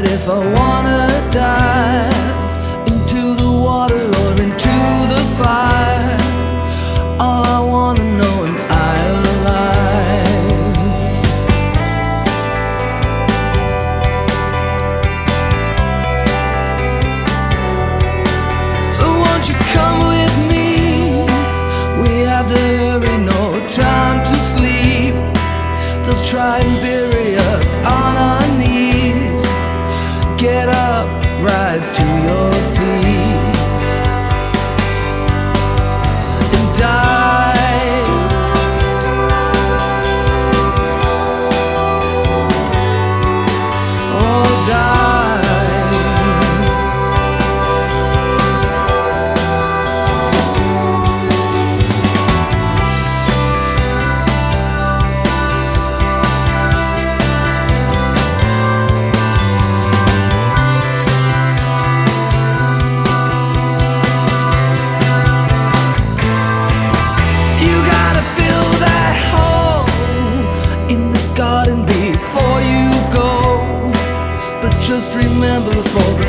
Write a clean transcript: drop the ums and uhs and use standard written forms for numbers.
decide if I wanna dive into the water or into the fire. All I wanna know, am I alive? So won't you come with me? We have to hurry, no time to sleep. They'll try and bury us on our knees. Get up, rise to your feet, and dive. Oh, dive. Just remember, for